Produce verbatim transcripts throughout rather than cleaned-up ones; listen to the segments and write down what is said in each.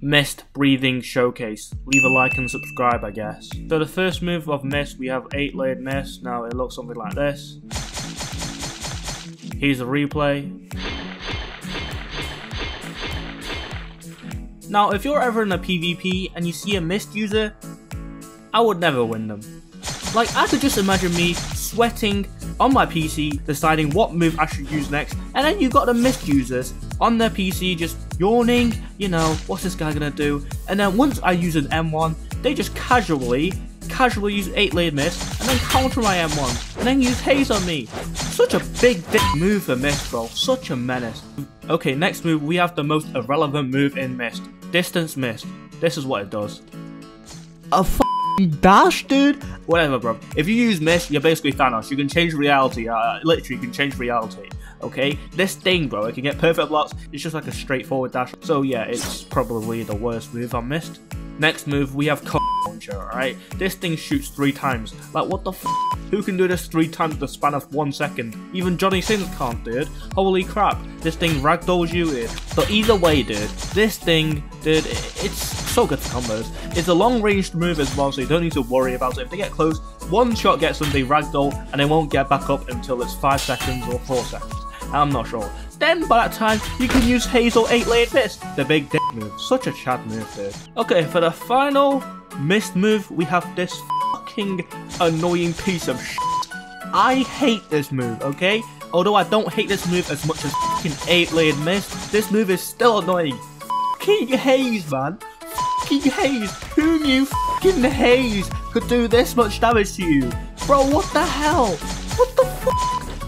Mist Breathing Showcase. Leave a like and subscribe, I guess. So the first move of Mist, we have eight layered mist. Now it looks something like this. Here's the replay. Now if you're ever in a PvP and you see a mist user, I would never win them. Like, I could just imagine me sweating on my P C, deciding what move I should use next, and then you got the mist users on their P C just yawning, you know, what's this guy gonna do? And then once I use an M one, they just casually, casually use eight layered mist, and then counter my M one, and then use Haze on me. Such a big dick move for Mist, bro. Such a menace. Okay, next move, we have the most irrelevant move in Mist. Distance Mist. This is what it does. A f dash, dude? Whatever, bro. If you use Mist, you're basically Thanos. You can change reality. Uh, literally, you can change reality. Okay? This thing, bro, it can get perfect blocks. It's just like a straightforward dash. So, yeah, it's probably the worst move on Mist. Next move, we have C launcher, alright? This thing shoots three times. Like, what the f? Who can do this three times in the span of one second? Even Johnny Sins can't, dude. Holy crap. This thing ragdolls you, dude. But either way, dude, this thing, dude, it's so good for combos. It's a long-ranged move as well, so you don't need to worry about it. If they get close, one shot gets them, they ragdoll, and they won't get back up until it's five seconds or four seconds. I'm not sure. Then by that time, you can use Haze or eight layered mist. The big dick move. Such a chad move, dude. Okay, for the final mist move, we have this fucking annoying piece of shit. I hate this move, okay? Although I don't hate this move as much as fucking eight layered mist, this move is still annoying. Fucking Haze, man. Fucking Haze! Who knew fucking Haze could do this much damage to you? Bro, what the hell? What the fuck?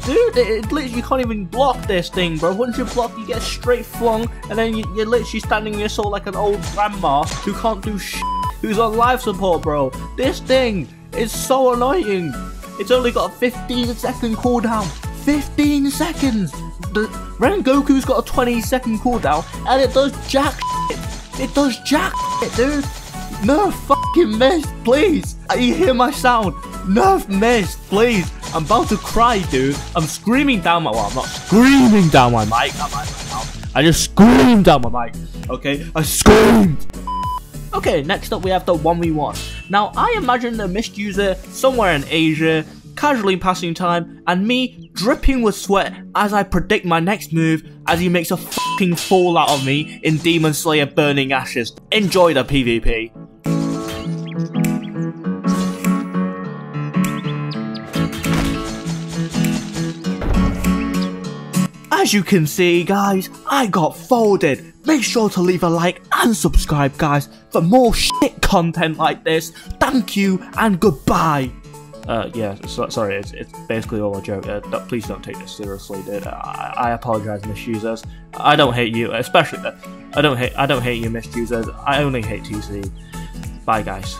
Dude, it, it literally, you can't even block this thing, bro. Once you block, you get straight flung, and then you, you're literally standing in your soul like an old grandma who can't do shit, who's on life support, bro. This thing is so annoying. It's only got a fifteen second cooldown. fifteen seconds! The Rengoku's got a twenty second cooldown, and it does jack shit. It does jack shit, dude. Nerf fucking Mist, please. You hear my sound? Nerf Mist, please. I'm about to cry, dude. I'm screaming down my. Well, I'm not screaming down my mic. Not my mic now. I just screamed down my mic. Okay, I screamed. Okay, next up we have the one v one. Now I imagine the Mist user somewhere in Asia, casually passing time, and me dripping with sweat as I predict my next move as he makes a fucking fall out of me in Demon Slayer Burning Ashes. Enjoy the PvP. As you can see, guys, I got folded. Make sure to leave a like and subscribe, guys, for more shit content like this. Thank you and goodbye. Uh, yeah, so, sorry, it's, it's basically all a joke. Uh, don't, please don't take this seriously, dude. I, I apologize, Mist users. I don't hate you, especially. Uh, I don't hate. I don't hate you, Mist users. I only hate T C. Bye, guys.